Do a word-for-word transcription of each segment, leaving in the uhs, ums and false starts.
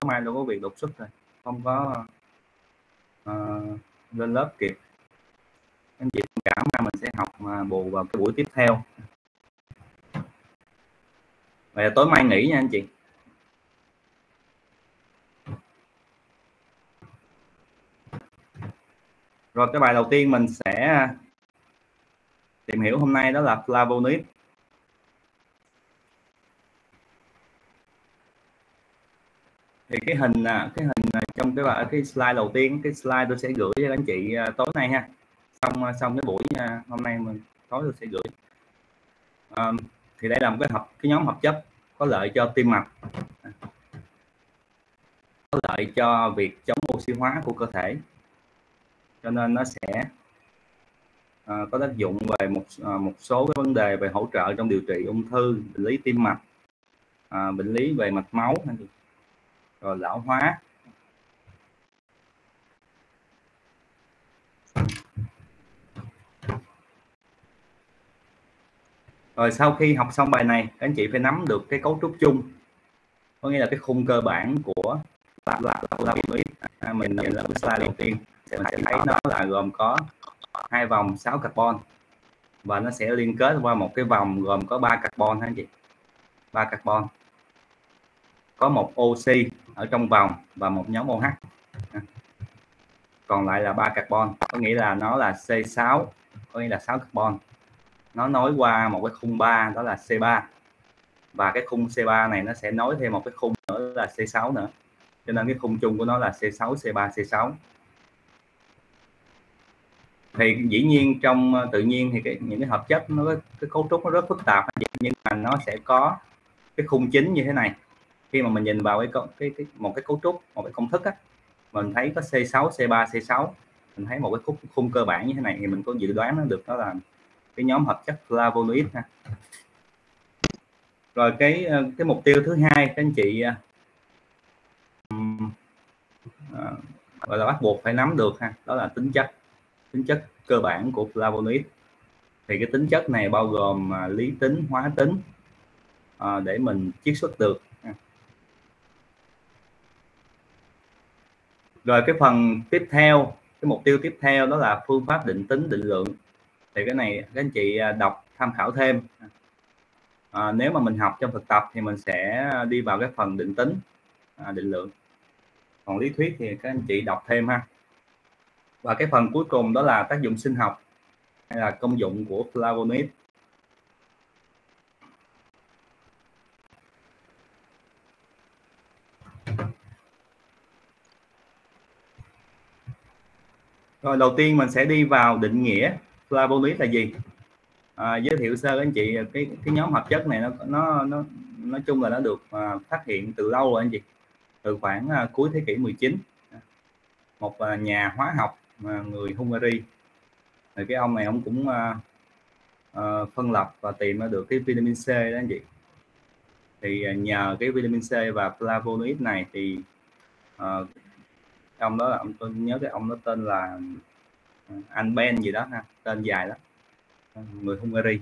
tối mai tôi có việc đột xuất rồi, không có uh, lên lớp kịp. Anh chị thông cảm là mình sẽ học uh, bù vào cái buổi tiếp theo. Vậy tối mai nghỉ nha anh chị. Rồi cái bài đầu tiên mình sẽ tìm hiểu hôm nay đó là flavonoid. Thì cái hình cái hình trong cái bài cái slide đầu tiên, cái slide tôi sẽ gửi cho anh chị tối nay ha. Xong xong cái buổi hôm nay mình tối tôi sẽ gửi. À, thì đây là một cái hợp cái nhóm hợp chất có lợi cho tim mạch, có lợi cho việc chống oxy hóa của cơ thể, cho nên nó sẽ uh, có tác dụng về một uh, một số cái vấn đề về hỗ trợ trong điều trị ung thư, bệnh lý tim mạch, uh, bệnh lý về mạch máu, rồi lão hóa. Rồi sau khi học xong bài này, các anh chị phải nắm được cái cấu trúc chung, có nghĩa là cái khung cơ bản của là là là à, mình nhìn là slide đầu tiên sẽ thấy nó là gồm có hai vòng sáu carbon và nó sẽ liên kết qua một cái vòng gồm có ba carbon ha anh chị, ba carbon, có một oxy ở trong vòng và một nhóm OH, còn lại là ba carbon, có nghĩa là nó là C sáu, có nghĩa là sáu carbon. Nó nối qua một cái khung ba đó là C ba, và cái khung C ba này nó sẽ nối thêm một cái khung nữa là C sáu nữa, cho nên cái khung chung của nó là C sáu, C ba, C sáu. Thì dĩ nhiên trong tự nhiên thì cái, những cái hợp chất nó cái cấu trúc nó rất phức tạp, nhưng mà nó sẽ có cái khung chính như thế này. Khi mà mình nhìn vào cái cái, cái một cái cấu trúc, một cái công thức á, mình thấy có C sáu, C ba, C sáu, mình thấy một cái khung, khung cơ bản như thế này thì mình có dự đoán nó được đó là cái nhóm hợp chất flavonoid ha. Rồi cái cái mục tiêu thứ hai các anh chị à, gọi là bắt buộc phải nắm được ha, đó là tính chất tính chất cơ bản của flavonoid. Thì cái tính chất này bao gồm à, lý tính, hóa tính à, để mình chiết xuất được ha. Rồi cái phần tiếp theo, cái mục tiêu tiếp theo đó là phương pháp định tính, định lượng. Thì cái này các anh chị đọc tham khảo thêm. À, nếu mà mình học trong thực tập thì mình sẽ đi vào cái phần định tính, à, định lượng. Còn lý thuyết thì các anh chị đọc thêm ha. Và cái phần cuối cùng đó là tác dụng sinh học hay là công dụng của flavonoid. Rồi đầu tiên mình sẽ đi vào định nghĩa flavonoid là gì. À, giới thiệu sơ anh chị cái cái nhóm hợp chất này nó nó nó nói chung là nó được à, phát hiện từ lâu rồi anh chị, từ khoảng à, cuối thế kỷ mười chín, một à, nhà hóa học à, người Hungary. Rồi cái ông này ông cũng à, à, phân lập và tìm ra được cái vitamin C đó anh chị. Thì à, nhờ cái vitamin C và flavonoid này thì à, ông đó là ông, tôi nhớ cái ông đó tên là Anh Ben gì đó ha, tên dài đó, người Hungary.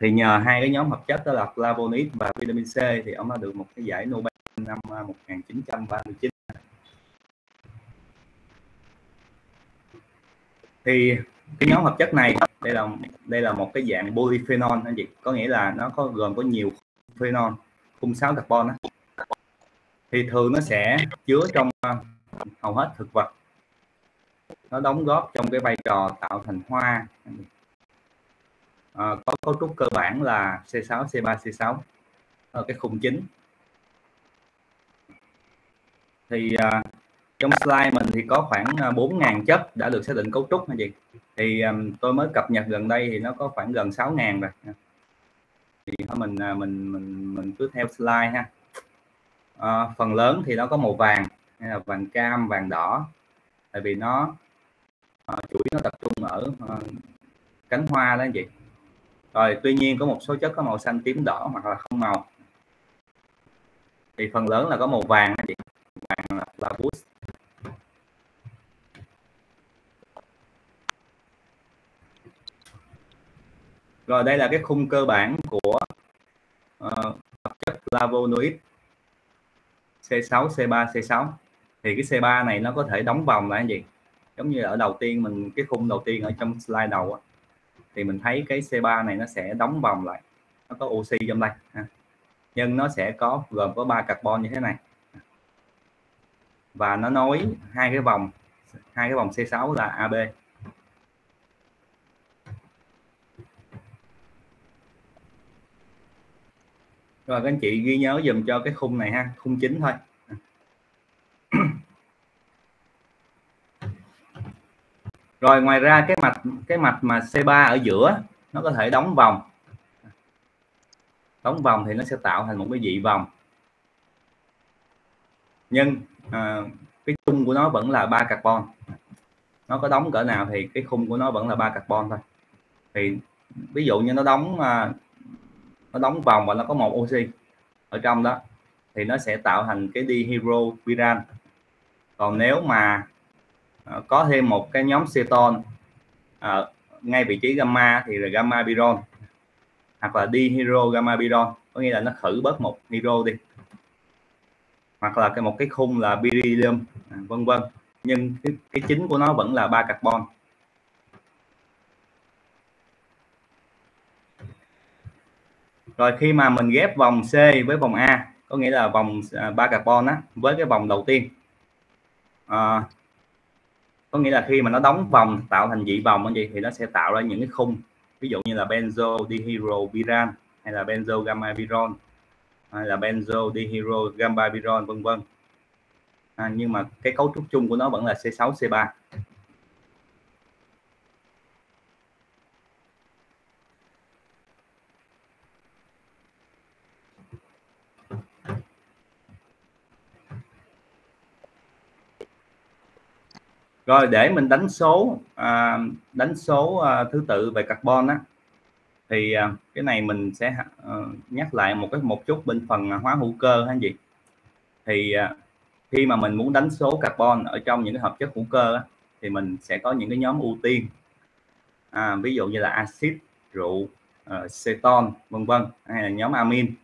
Thì nhờ hai cái nhóm hợp chất đó là flavonoid và vitamin C thì ông đã được một cái giải Nobel năm một nghìn chín trăm ba mươi chín. Thì cái nhóm hợp chất này đây là đây là một cái dạng polyphenol anh chị, có nghĩa là nó có gồm có nhiều phenol, khung sáu carbon đó. Thì thường nó sẽ chứa trong hầu hết thực vật, nó đóng góp trong cái vai trò tạo thành hoa, à, có cấu trúc cơ bản là C sáu, C ba, C sáu ở cái khung chính. Thì à, trong slide mình thì có khoảng bốn nghìn chất đã được xác định cấu trúc hay gì. Thì à, tôi mới cập nhật gần đây thì nó có khoảng gần sáu nghìn rồi. Thì mình mình mình mình cứ theo slide ha. À, phần lớn thì nó có màu vàng, hay là vàng cam, vàng đỏ. Tại vì nó uh, chuỗi nó tập trung ở uh, cánh hoa đó anh chị. Rồi tuy nhiên có một số chất có màu xanh, tím, đỏ hoặc là không màu. Thì phần lớn là có màu vàng anh chị, vàng là, là boost. Rồi đây là cái khung cơ bản của uh, hợp chất flavonoid. xê sáu, xê ba, xê sáu thì cái xê ba này nó có thể đóng vòng là cái gì, giống như ở đầu tiên mình cái khung đầu tiên ở trong slide đầu đó, thì mình thấy cái xê ba này nó sẽ đóng vòng lại, nó có oxy trong đây ha. Nhưng nó sẽ có gồm có ba carbon như thế này và nó nối hai cái vòng hai cái vòng xê sáu là a bê. Rồi các anh chị ghi nhớ dùm cho cái khung này ha, khung chính thôi. Rồi ngoài ra cái mạch cái mạch mà xê ba ở giữa nó có thể đóng vòng. Đóng vòng thì nó sẽ tạo thành một cái dị vòng. Nhưng à, cái khung của nó vẫn là ba carbon. Nó có đóng cỡ nào thì cái khung của nó vẫn là ba carbon thôi. Thì ví dụ như nó đóng à, nó đóng vòng và nó có một oxy ở trong đó thì nó sẽ tạo thành cái dihydropiran. Còn nếu mà có thêm một cái nhóm ceton à, ngay vị trí gamma thì là gamma piron hoặc là dihydro gamma piron, có nghĩa là nó khử bớt một hydro đi, hoặc là cái một cái khung là beryllium à, vân vân, nhưng cái, cái chính của nó vẫn là ba carbon. Rồi khi mà mình ghép vòng C với vòng A, có nghĩa là vòng ba carbon á với cái vòng đầu tiên à, có nghĩa là khi mà nó đóng vòng tạo thành dị vòng gì thì nó sẽ tạo ra những cái khung, ví dụ như là benzo dihydropiran hay là benzo gamma piron hay là benzo dihydro gamma piron vân vân à, nhưng mà cái cấu trúc chung của nó vẫn là xê sáu xê ba. Rồi để mình đánh số à, đánh số à, thứ tự về carbon á, thì à, cái này mình sẽ à, nhắc lại một cái một chút bên phần hóa hữu cơ hay gì. Thì à, khi mà mình muốn đánh số carbon ở trong những cái hợp chất hữu cơ á, thì mình sẽ có những cái nhóm ưu tiên à, ví dụ như là axit, rượu, à, ceton vân vân hay là nhóm amin.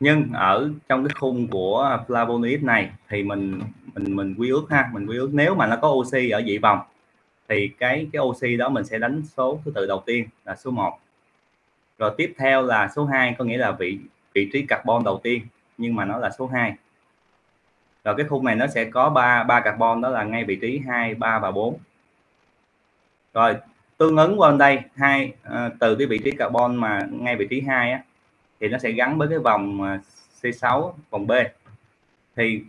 Nhưng ở trong cái khung của flavonoid này thì mình mình mình quy ước ha, mình quy ước nếu mà nó có oxy ở dị vòng thì cái cái oxy đó mình sẽ đánh số thứ tự đầu tiên là số một. Rồi tiếp theo là số hai, có nghĩa là vị vị trí carbon đầu tiên nhưng mà nó là số hai. Rồi cái khung này nó sẽ có ba ba carbon, đó là ngay vị trí hai, ba và bốn. Rồi tương ứng qua đây hai à, từ cái vị trí carbon mà ngay vị trí hai á thì nó sẽ gắn với cái vòng xê sáu, vòng B. Thì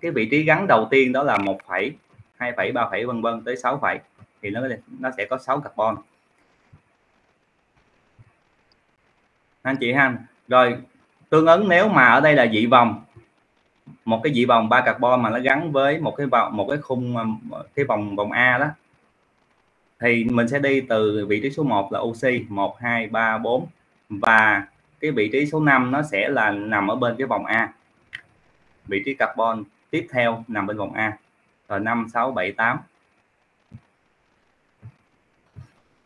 cái vị trí gắn đầu tiên đó là một phẩy, hai phẩy, ba phẩy vân vân tới sáu phẩy, thì nó nó sẽ có sáu carbon. Anh chị ha. Rồi tương ứng nếu mà ở đây là dị vòng, một cái dị vòng ba carbon mà nó gắn với một cái vòng một cái khung cái vòng vòng A đó, thì mình sẽ đi từ vị trí số một là oxy một, hai, ba, bốn và cái vị trí số năm nó sẽ là nằm ở bên cái vòng A. Vị trí carbon tiếp theo nằm bên vòng A. Rồi năm, sáu, bảy, tám.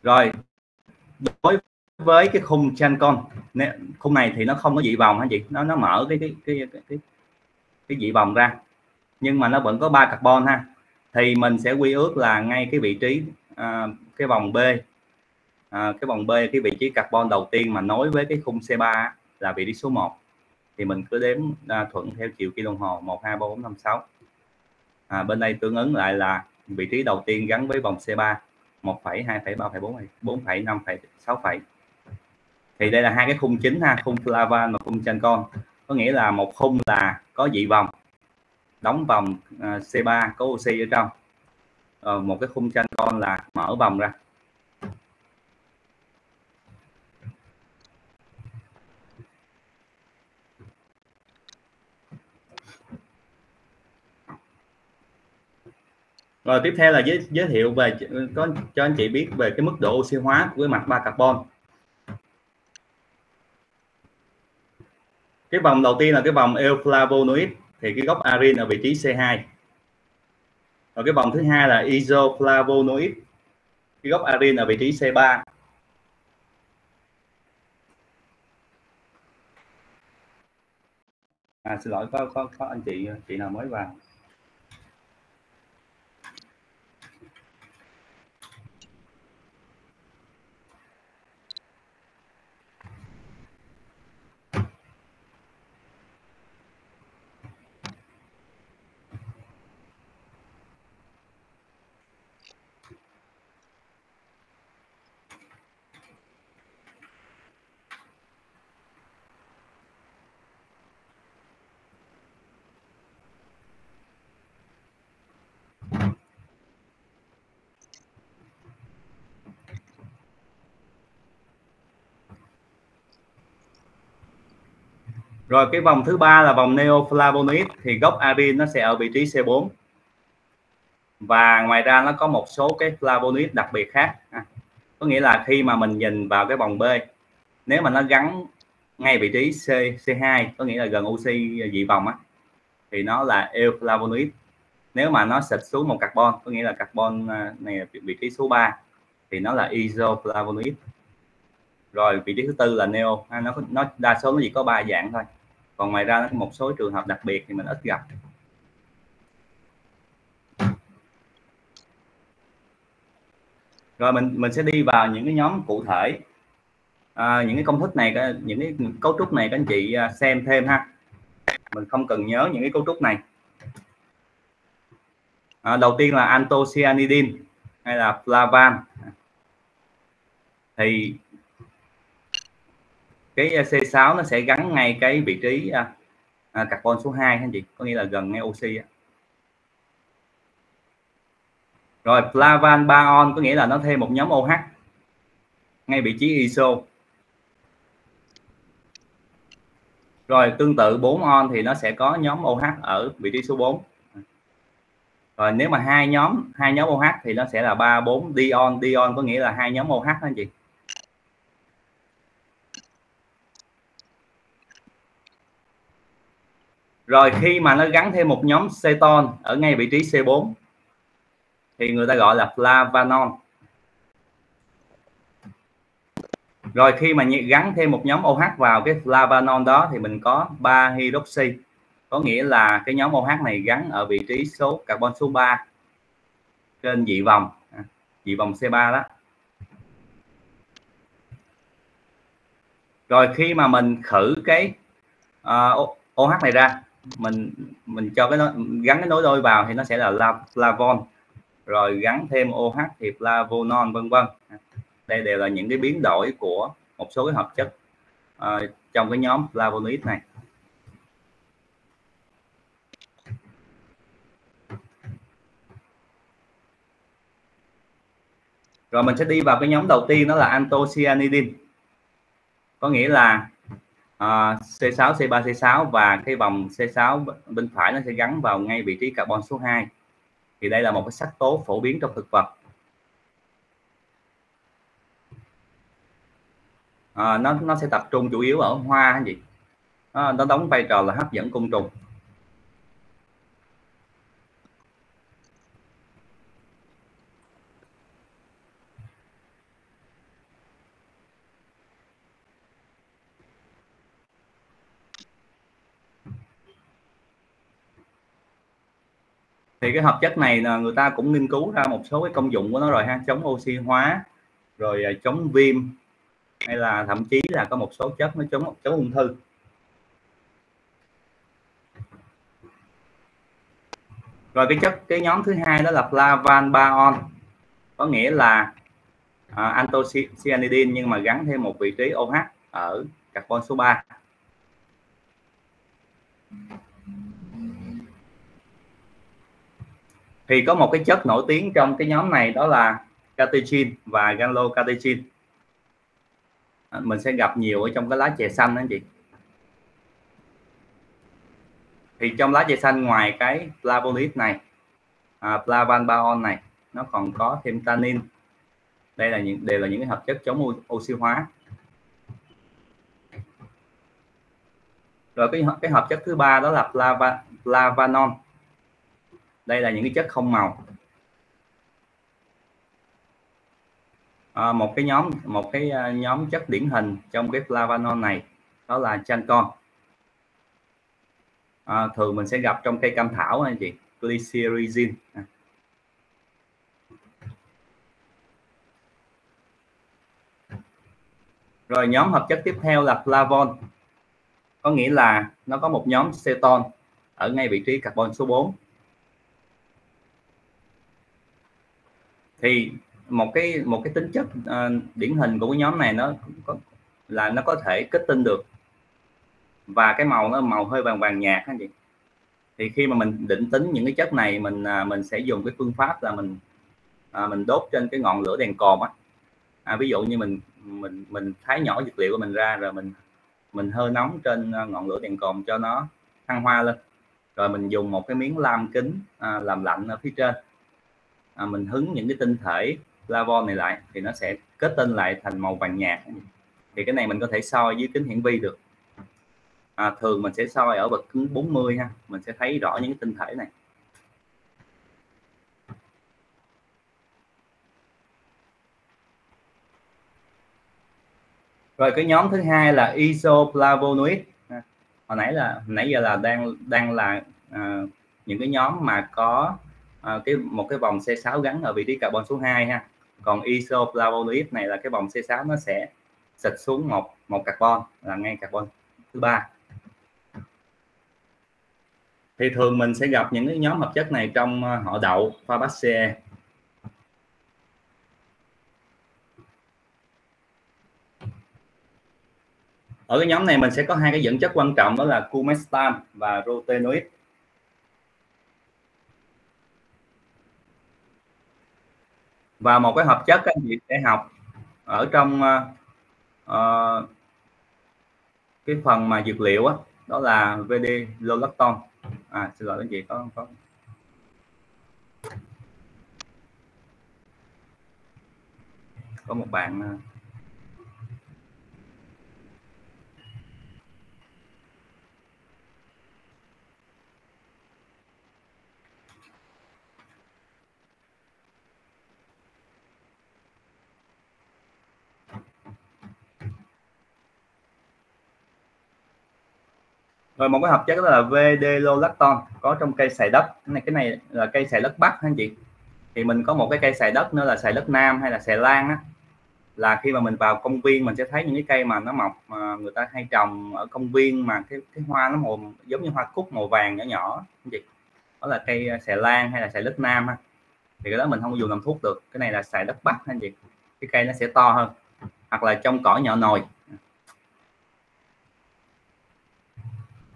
Rồi đối với cái khung chancon, khung này thì nó không có dị vòng hả chị? Nó nó mở cái cái cái cái cái, cái dị vòng ra. Nhưng mà nó vẫn có ba carbon ha. Thì mình sẽ quy ước là ngay cái vị trí à, cái vòng B À, cái vòng B, cái vị trí carbon đầu tiên mà nối với cái khung xê ba là vị trí số một, thì mình cứ đếm à, thuận theo chiều kim đồng hồ một, hai, ba, bốn, năm, sáu à, bên đây tương ứng lại là vị trí đầu tiên gắn với vòng xê ba một phẩy, hai phẩy, ba phẩy, bốn phẩy, năm phẩy, sáu phẩy. Thì đây là hai cái khung chính ha, khung flavan và khung chancon, có nghĩa là một khung là có dị vòng đóng vòng à, xê ba có oxy ở trong, à, một cái khung chancon là mở vòng ra. Rồi tiếp theo là giới, giới thiệu về có cho anh chị biết về cái mức độ oxy hóa của cái mạch ba carbon. Cái vòng đầu tiên là cái vòng euflavonoid, thì cái gốc arin ở vị trí xê hai. Rồi cái vòng thứ hai là isoflavonoid, cái gốc arin ở vị trí xê ba. À, xin lỗi, có có có anh chị chị nào mới vào? Rồi cái vòng thứ ba là vòng neoflavonoid thì gốc arin nó sẽ ở vị trí xê bốn. Và ngoài ra nó có một số cái flavonoid đặc biệt khác. À, có nghĩa là khi mà mình nhìn vào cái vòng B, nếu mà nó gắn ngay vị trí C, xê hai, có nghĩa là gần oxy dị vòng á, thì nó là eoflavonoid. Nếu mà nó xịt xuống một carbon, có nghĩa là carbon này là vị trí số ba, thì nó là isoflavonoid. Rồi vị trí thứ tư là neo, nó nó đa số nó chỉ có ba dạng thôi, còn ngoài ra nó có một số trường hợp đặc biệt thì mình ít gặp. Rồi mình mình sẽ đi vào những cái nhóm cụ thể, à, những cái công thức này, những cái cấu trúc này các anh chị xem thêm ha, mình không cần nhớ những cái cấu trúc này. À, đầu tiên là anthocyanidin hay là flavan thì cái xê sáu nó sẽ gắn ngay cái vị trí à, carbon số hai anh chị, có nghĩa là gần ngay oxy. Rồi flavan ba on có nghĩa là nó thêm một nhóm OH ngay vị trí iso. Rồi tương tự bốn on thì nó sẽ có nhóm OH ở vị trí số bốn. Rồi nếu mà hai nhóm hai nhóm OH thì nó sẽ là ba bốn dion, dion có nghĩa là hai nhóm OH anh chị. Rồi khi mà nó gắn thêm một nhóm ceton ở ngay vị trí xê bốn thì người ta gọi là flavanon. Rồi khi mà gắn thêm một nhóm OH vào cái flavanon đó thì mình có ba hydroxy, có nghĩa là cái nhóm OH này gắn ở vị trí số carbon số ba trên dị vòng, dị vòng xê ba đó. Rồi khi mà mình khử cái uh, OH này ra, mình mình cho cái nó gắn cái nối đôi vào thì nó sẽ là flavon, rồi gắn thêm OH thì flavonon, vân vân. Đây đều là những cái biến đổi của một số cái hợp chất uh, trong cái nhóm flavonoid này. Rồi mình sẽ đi vào cái nhóm đầu tiên, đó là anthocyanidin, có nghĩa là Uh, xê sáu, xê ba, xê sáu và cái vòng xê sáu bên phải nó sẽ gắn vào ngay vị trí carbon số hai. Thì đây là một cái sắc tố phổ biến trong thực vật. Uh, nó nó sẽ tập trung chủ yếu ở hoa anh chị. Uh, nó đóng vai trò là hấp dẫn côn trùng. Thì cái hợp chất này là người ta cũng nghiên cứu ra một số cái công dụng của nó rồi ha, chống oxy hóa, rồi chống viêm, hay là thậm chí là có một số chất nó chống chống ung thư. Rồi cái chất cái nhóm thứ hai đó là flavan ba on, có nghĩa là uh, anthocyanidin nhưng mà gắn thêm một vị trí OH ở carbon số ba. Thì có một cái chất nổi tiếng trong cái nhóm này, đó là catechin và gallocatechin. Mình sẽ gặp nhiều ở trong cái lá chè xanh anh chị. Thì trong lá chè xanh ngoài cái flavonoid này, à, flavan ba on này, nó còn có thêm tannin. Đây là những đều là những cái hợp chất chống oxy hóa. Rồi cái cái hợp chất thứ ba đó là flava, flavanon. Đây là những cái chất không màu, à, một cái nhóm một cái nhóm chất điển hình trong cái flavanon này đó là chancon. à, thường mình sẽ gặp trong cây cam thảo anh chị, glycyrrhizin. Rồi nhóm hợp chất tiếp theo là flavon, có nghĩa là nó có một nhóm ceton ở ngay vị trí carbon số bốn. Thì một cái một cái tính chất uh, điển hình của cái nhóm này nó có, là nó có thể kết tinh được, và cái màu nó màu hơi vàng vàng nhạt anh chị. Thì khi mà mình định tính những cái chất này, mình uh, mình sẽ dùng cái phương pháp là mình uh, mình đốt trên cái ngọn lửa đèn cồn á. À, ví dụ như mình mình mình thái nhỏ dược liệu của mình ra, rồi mình mình hơi nóng trên ngọn lửa đèn cồn cho nó thăng hoa lên, rồi mình dùng một cái miếng lam kính à, làm lạnh ở phía trên, à, mình hứng những cái tinh thể flavon này lại thì nó sẽ kết tinh lại thành màu vàng nhạt. Thì cái này mình có thể soi dưới kính hiển vi được, à, thường mình sẽ soi ở bậc kính bốn mươi ha, mình sẽ thấy rõ những cái tinh thể này. Rồi cái nhóm thứ hai là isoflavonoid. Hồi nãy là nãy giờ là đang đang là uh, những cái nhóm mà có uh, cái một cái vòng C sáu gắn ở vị trí carbon số hai ha. Còn isoflavonoid này là cái vòng C sáu nó sẽ xịt xuống một một carbon là ngay carbon thứ ba. Thì thường mình sẽ gặp những cái nhóm hợp chất này trong họ đậu Fabaceae. Ở cái nhóm này mình sẽ có hai cái dẫn chất quan trọng, đó là cumestan và rotenoid. Và một cái hợp chất các anh chị sẽ học ở trong uh, cái phần mà dược liệu đó, đó là vedolacton. À, xin lỗi anh chị có có có một bạn. Rồi một cái hợp chất đó là vedolacton có trong cây xài đất. Cái này cái này là cây xài đất Bắc anh chị. Thì mình có một cái cây xài đất nữa là xài đất Nam hay là xài lan á. Là khi mà mình vào công viên mình sẽ thấy những cái cây mà nó mọc mà người ta hay trồng ở công viên, mà cái cái hoa nó màu giống như hoa cúc màu vàng nhỏ nhỏ anh chị. Đó là cây xài lan hay là xài đất Nam ha. Thì cái đó mình không dùng làm thuốc được. Cái này là xài đất Bắc anh chị. Cái cây nó sẽ to hơn. Hoặc là trong cỏ nhỏ nồi.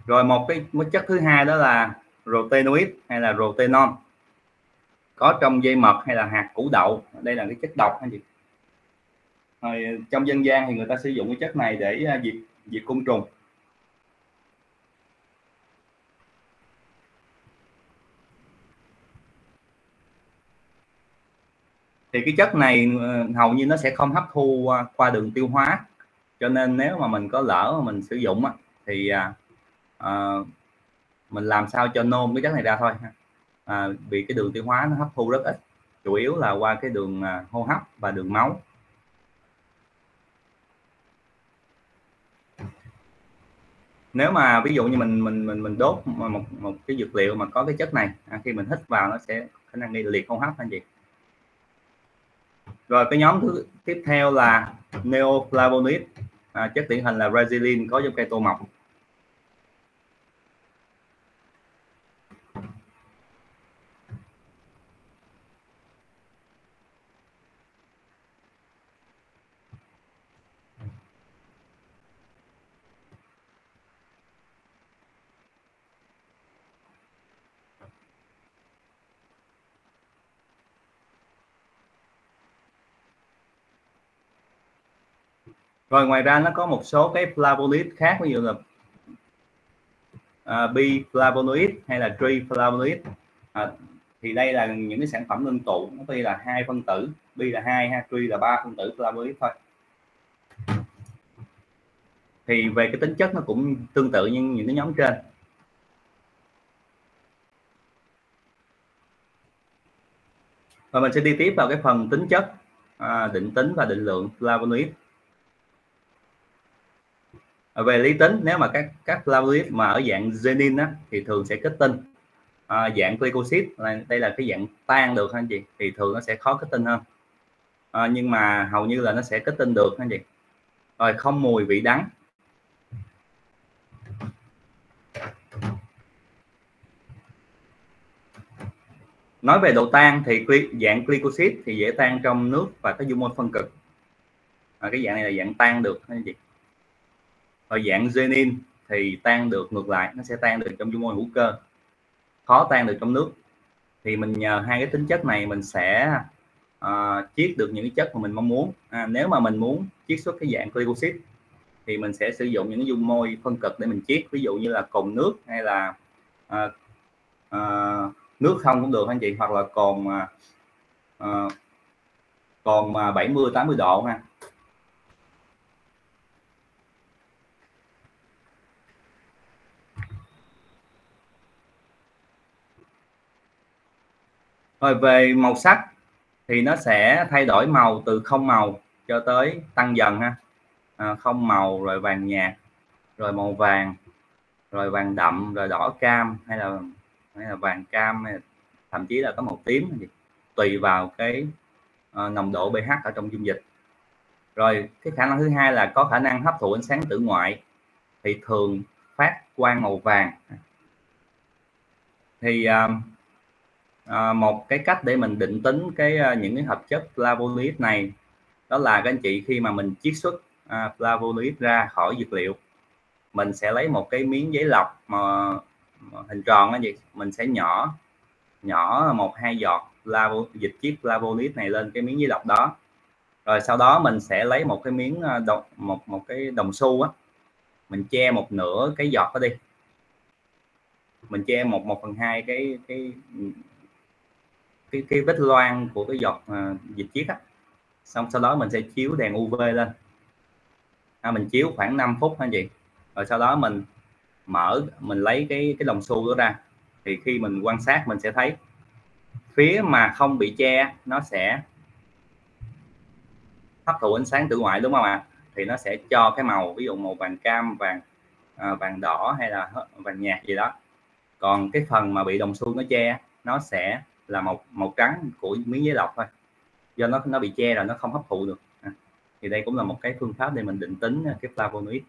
Rồi một cái một chất thứ hai đó là rotenoid hay là rotenon có trong dây mật hay là hạt củ đậu. Đây là cái chất độc anh chị. Rồi, trong dân gian thì người ta sử dụng cái chất này để diệt diệt côn trùng. Thì cái chất này hầu như nó sẽ không hấp thu qua đường tiêu hóa, cho nên nếu mà mình có lỡ mà mình sử dụng thì À, mình làm sao cho nôn cái chất này ra thôi à, vì cái đường tiêu hóa nó hấp thu rất ít, chủ yếu là qua cái đường à, hô hấp và đường máu. Nếu mà ví dụ như mình mình mình mình đốt một một cái dược liệu mà có cái chất này, à, khi mình hít vào nó sẽ khả năng gây liệt hô hấp anh chị. Rồi cái nhóm thứ tiếp theo là neoflavonoid, à, chất điển hình là brazilin có trong cây tô mọc. Rồi ngoài ra nó có một số cái flavonoid khác, ví dụ là uh, biflavonoid hay là triflavonoid. À, thì đây là những cái sản phẩm ngưng tụ, nó tuy là hai phân tử, bi là hai ha, tri là ba phân tử flavonoid thôi. Thì về cái tính chất nó cũng tương tự như những cái nhóm trên. Và mình sẽ đi tiếp vào cái phần tính chất, à, định tính và định lượng flavonoid. Về lý tính, nếu mà các các platelet mà ở dạng renin á thì thường sẽ kết tinh, à, dạng glycosid là đây là cái dạng tan được anh chị thì thường nó sẽ khó kết tinh hơn, à, nhưng mà hầu như là nó sẽ kết tinh được anh chị. Rồi không mùi vị đắng. Nói về độ tan thì dạng glycosid thì dễ tan trong nước và có dung môi phân cực, à, cái dạng này là dạng tan được anh chị. Rồi dạng renin thì tan được ngược lại, nó sẽ tan được trong dung môi hữu cơ, khó tan được trong nước. Thì mình nhờ hai cái tính chất này mình sẽ uh, chiết được những cái chất mà mình mong muốn. À, nếu mà mình muốn chiết xuất cái dạng glycosid thì mình sẽ sử dụng những dung môi phân cực để mình chiết, ví dụ như là cồn nước hay là uh, uh, nước không cũng được anh chị, hoặc là cồn uh, cồn bảy mươi tám mươi độ ha. Rồi về màu sắc thì nó sẽ thay đổi màu từ không màu cho tới tăng dần ha, à, không màu rồi vàng nhạt, rồi màu vàng, rồi vàng đậm, rồi đỏ cam hay là hay là vàng cam, hay là, thậm chí là có màu tím tùy vào cái uh, nồng độ pH ở trong dung dịch. Rồi cái khả năng thứ hai là có khả năng hấp thụ ánh sáng tử ngoại thì thường phát quang màu vàng. Thì uh, À, một cái cách để mình định tính cái những cái hợp chất flavonoid này đó là các anh chị khi mà mình chiết xuất à, flavonoid ra khỏi dược liệu, mình sẽ lấy một cái miếng giấy lọc mà, mà hình tròn đó chị, mình sẽ nhỏ nhỏ một hai giọt flavo, dịch chiết flavonoid này lên cái miếng giấy lọc đó. Rồi sau đó mình sẽ lấy một cái miếng đồng, một một cái đồng xu á, mình che một nửa cái giọt đó đi, mình che một một phần hai cái cái Cái, cái vết loang của cái giọt à, dịch chiết á. Xong sau đó mình sẽ chiếu đèn u vê lên, à, mình chiếu khoảng năm phút anh chị. Rồi sau đó mình mở, mình lấy cái cái đồng xu đó ra, thì khi mình quan sát mình sẽ thấy phía mà không bị che nó sẽ hấp thụ ánh sáng tử ngoại đúng không ạ, à? Thì nó sẽ cho cái màu, ví dụ màu vàng cam, vàng à, vàng đỏ hay là vàng nhạt gì đó. Còn cái phần mà bị đồng xu nó che nó sẽ là màu màu trắng của miếng giấy lọc thôi, do nó nó bị che rồi nó không hấp thụ được. À, thì đây cũng là một cái phương pháp để mình định tính cái flavonoid.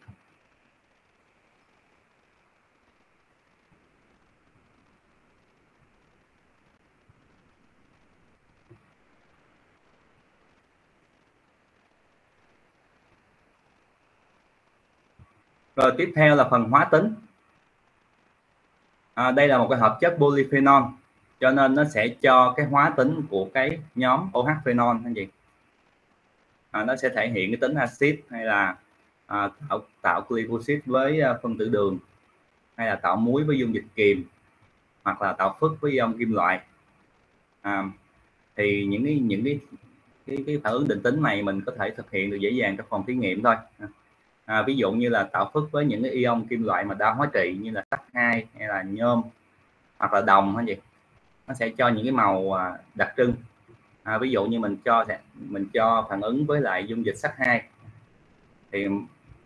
Rồi tiếp theo là phần hóa tính. À, đây là một cái hợp chất polyphenol, cho nên nó sẽ cho cái hóa tính của cái nhóm ô hát phenol anh chị. À, nó sẽ thể hiện cái tính axit hay là à, tạo, tạo glycosid với à, phân tử đường, hay là tạo muối với dung dịch kiềm, hoặc là tạo phức với ion kim loại. À, thì những cái những cái cái, cái phản ứng định tính này mình có thể thực hiện được dễ dàng trong phòng thí nghiệm thôi. À, ví dụ như là tạo phức với những cái ion kim loại mà đa hóa trị như là sắt hai hay là nhôm hoặc là đồng anh chị. Nó sẽ cho những cái màu đặc trưng. À, ví dụ như mình cho mình cho phản ứng với lại dung dịch sắt hai thì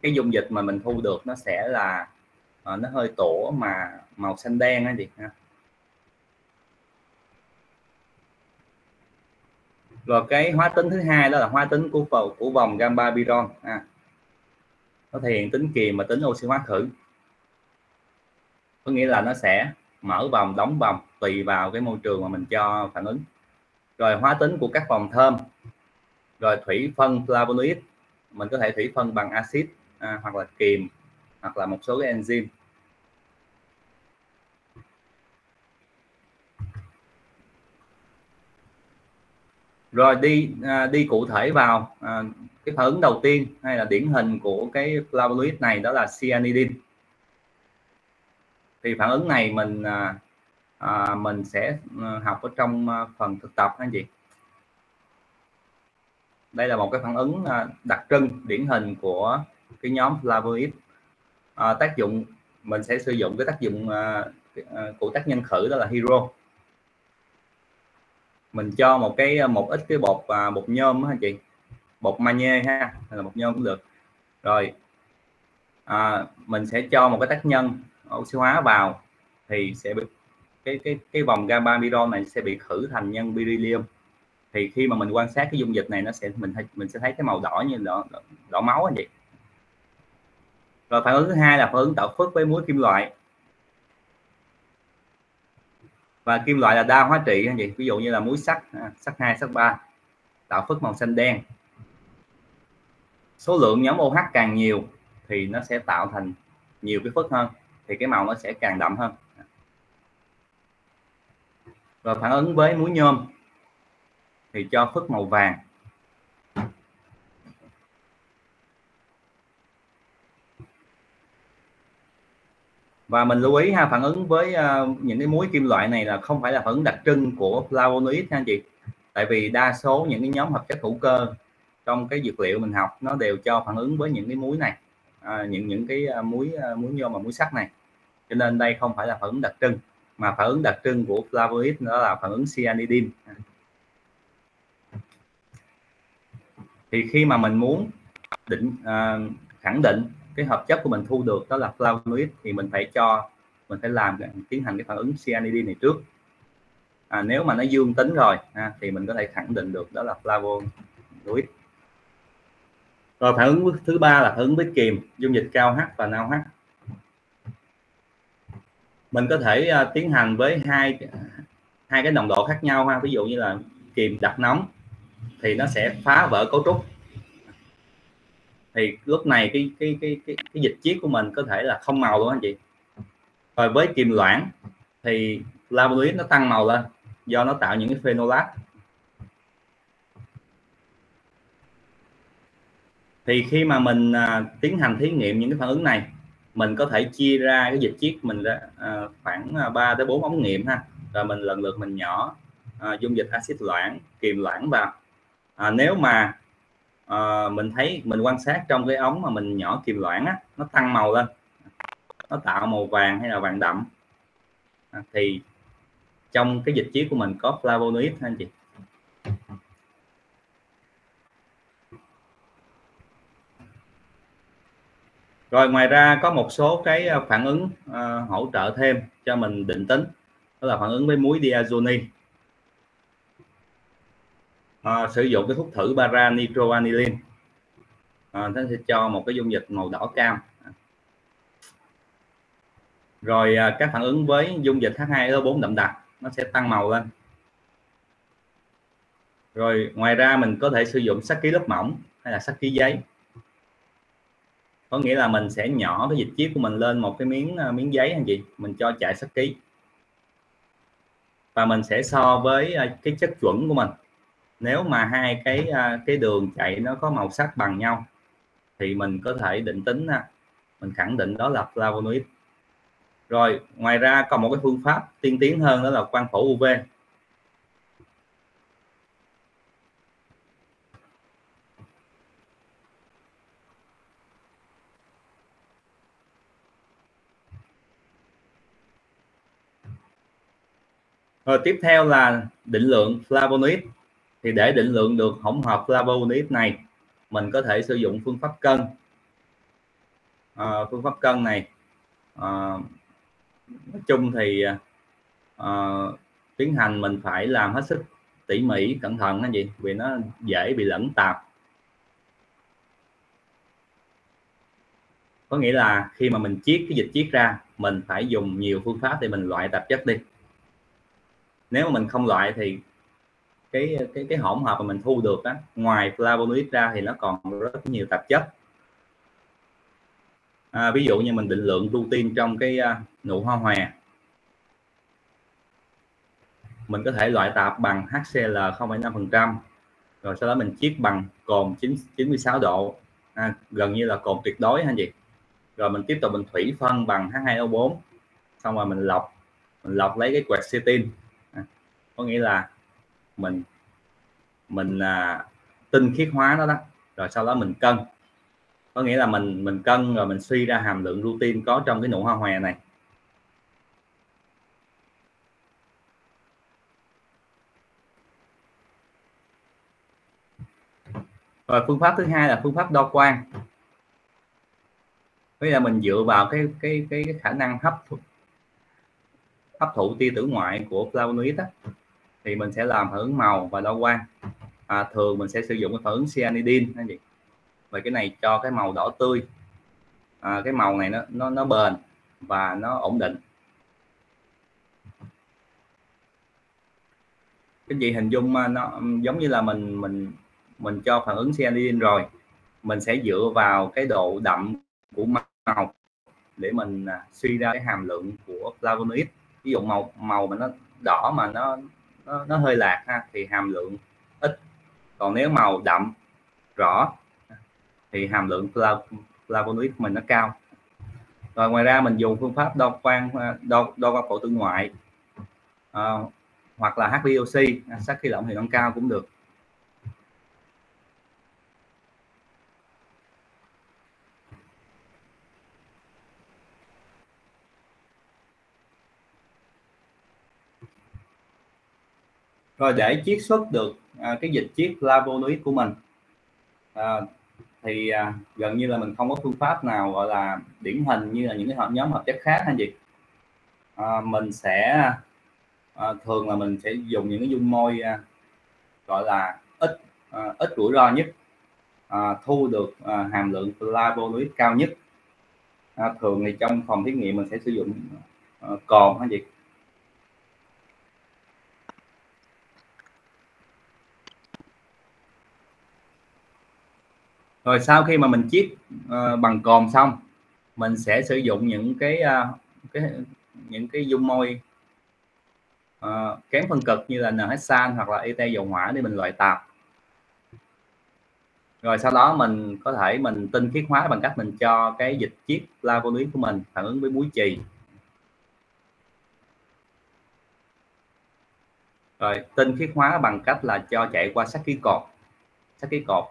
cái dung dịch mà mình thu được nó sẽ là à, nó hơi tổ mà màu xanh đen anh chị ha. Rồi cái hóa tính thứ hai đó là hóa tính của vòng của vòng gamma piron, à, nó thể hiện tính kiềm và tính oxy hóa khử, có nghĩa là nó sẽ mở vòng đóng vòng tùy vào cái môi trường mà mình cho phản ứng. Rồi hóa tính của các vòng thơm. Rồi thủy phân flavonoid, mình có thể thủy phân bằng axit à, hoặc là kiềm hoặc là một số cái enzyme. Rồi đi à, đi cụ thể vào à, cái phản ứng đầu tiên hay là điển hình của cái flavonoid này đó là cyanidin. Thì phản ứng này mình à, mình sẽ học ở trong phần thực tập anh chị. Đây là một cái phản ứng đặc trưng điển hình của cái nhóm flavonoid. À, tác dụng mình sẽ sử dụng cái tác dụng à, của tác nhân khử đó là hero. Mình cho một cái một ít cái bột à, bột nhôm đó anh chị, bột magie ha, hay là bột nhôm cũng được. Rồi à, mình sẽ cho một cái tác nhân oxy hóa vào thì sẽ bị cái cái cái vòng gamma pyridol này sẽ bị khử thành nhân beryllium. Thì khi mà mình quan sát cái dung dịch này nó sẽ mình mình sẽ thấy cái màu đỏ như đỏ đỏ, đỏ máu anh chị. Rồi phản ứng thứ hai là phản ứng tạo phức với muối kim loại, và kim loại là đa hóa trị anh chị, ví dụ như là muối sắt, sắt hai, sắt ba, tạo phức màu xanh đen. Số lượng nhóm OH càng nhiều thì nó sẽ tạo thành nhiều cái phức hơn, thì cái màu nó sẽ càng đậm hơn. Rồi phản ứng với muối nhôm thì cho phức màu vàng. Và mình lưu ý ha, phản ứng với uh, những cái muối kim loại này là không phải là phản ứng đặc trưng của flavonoid ha anh chị. Tại vì đa số những cái nhóm hợp chất hữu cơ trong cái dược liệu mình học nó đều cho phản ứng với những cái muối này, à, những những cái muối muối nhôm và muối sắt này. Cho nên đây không phải là phản ứng đặc trưng, mà phản ứng đặc trưng của flavonoid đó là phản ứng cyanidin. Thì khi mà mình muốn định à, khẳng định cái hợp chất của mình thu được đó là flavonoid thì mình phải cho mình phải làm tiến hành cái phản ứng cyanidin này trước. À, nếu mà nó dương tính rồi à, thì mình có thể khẳng định được đó là flavonoid. Rồi phản ứng thứ ba là phản ứng với kiềm, dung dịch cao H và NaOH. Mình có thể uh, tiến hành với hai hai cái nồng độ khác nhau ha, ví dụ như là kiềm đặc nóng thì nó sẽ phá vỡ cấu trúc. Thì lúc này cái cái cái cái, cái dịch chiết của mình có thể là không màu luôn anh chị. Rồi với kiềm loãng thì flavonoid nó tăng màu lên do nó tạo những cái phenolat. Thì khi mà mình à, tiến hành thí nghiệm những cái phản ứng này, mình có thể chia ra cái dịch chiết mình ra à, khoảng ba tới bốn ống nghiệm ha, rồi mình lần lượt mình nhỏ à, dung dịch axit loãng, kiềm loãng vào. À, nếu mà à, mình thấy mình quan sát trong cái ống mà mình nhỏ kiềm loãng á, nó tăng màu lên, nó tạo màu vàng hay là vàng đậm, à, thì trong cái dịch chiết của mình có flavonoid ha anh chị. Rồi ngoài ra có một số cái phản ứng uh, hỗ trợ thêm cho mình định tính, đó là phản ứng với muối diazoni. Uh, sử dụng cái thuốc thử para nitroanilin, uh, nó sẽ cho một cái dung dịch màu đỏ cam. Rồi uh, các phản ứng với dung dịch H hai O bốn đậm đặc nó sẽ tăng màu lên. Rồi ngoài ra mình có thể sử dụng sắt ký lớp mỏng hay là sắt ký giấy. Có nghĩa là mình sẽ nhỏ cái dịch chiết của mình lên một cái miếng uh, miếng giấy anh chị, mình cho chạy sắt ký và mình sẽ so với uh, cái chất chuẩn của mình. Nếu mà hai cái uh, cái đường chạy nó có màu sắc bằng nhau thì mình có thể định tính uh, mình khẳng định đó là flavonoid. Rồi ngoài ra còn một cái phương pháp tiên tiến hơn đó là quang phổ u vê. Rồi tiếp theo là định lượng flavonoid. Thì để định lượng được hỗn hợp flavonoid này, mình có thể sử dụng phương pháp cân. À, phương pháp cân này à, nói chung thì à, tiến hành mình phải làm hết sức tỉ mỉ cẩn thận anh chị, vì nó dễ bị lẫn tạp. Có nghĩa là khi mà mình chiết cái dịch chiết ra, mình phải dùng nhiều phương pháp để mình loại tạp chất đi. Nếu mà mình không loại thì cái cái cái hỗn hợp mà mình thu được á, ngoài flavonoid ra thì nó còn rất nhiều tạp chất. À, ví dụ như mình định lượng rutin trong cái uh, nụ hoa hòe, mình có thể loại tạp bằng H C L không phẩy năm phần trăm, rồi sau đó mình chiết bằng cồn chín mươi sáu độ, à, gần như là cồn tuyệt đối ha anh chị. Rồi mình tiếp tục mình thủy phân bằng H hai O bốn, xong rồi mình lọc mình lọc lấy cái quạt cetin. Có nghĩa là mình mình à, tinh khiết hóa nó đó, đó rồi sau đó mình cân, có nghĩa là mình mình cân rồi mình suy ra hàm lượng rutin có trong cái nụ hoa hòe này. Rồi phương pháp thứ hai là phương pháp đo quang. Bây giờ mình dựa vào cái cái cái, cái khả năng hấp thụ hấp thụ tia tử ngoại của flavonoid á, thì mình sẽ làm phản ứng màu và đo quang. À, thường mình sẽ sử dụng cái phản ứng cyanidin hay gì. Và cái này cho cái màu đỏ tươi. À, cái màu này nó nó nó bền và nó ổn định. Cái gì hình dung nó giống như là mình mình mình cho phản ứng cyanidin rồi, mình sẽ dựa vào cái độ đậm của màu để mình suy ra cái hàm lượng của flavonoid. Ví dụ màu màu mà nó đỏ mà nó nó, nó hơi lạc ha, thì hàm lượng ít. Còn nếu màu đậm rõ thì hàm lượng flavonoid của mình nó cao. Rồi ngoài ra mình dùng phương pháp đo quang đo đo quang phổ tử ngoại à, hoặc là hát pê ô xê sắt khí lỏng thì nó cao cũng được. Rồi để chiết xuất được à, cái dịch chiết flavonoid của mình à, thì à, gần như là mình không có phương pháp nào gọi là điển hình như là những cái hợp nhóm hợp chất khác hay gì. À, mình sẽ à, thường là mình sẽ dùng những cái dung môi à, gọi là ít à, ít rủi ro nhất, à, thu được à, hàm lượng flavonoid cao nhất. À, thường thì trong phòng thí nghiệm mình sẽ sử dụng à, cồn hay gì. Rồi sau khi mà mình chiết uh, bằng cồn xong, mình sẽ sử dụng những cái, uh, cái những cái dung môi uh, kém phân cực như là NH-san hoặc là ê tê dầu hỏa để mình loại tạp. Rồi sau đó mình có thể mình tinh khiết hóa bằng cách mình cho cái dịch chiết flavonoid của mình phản ứng với muối chì. Rồi tinh khiết hóa bằng cách là cho chạy qua sắt khí cột, sắt khí cột.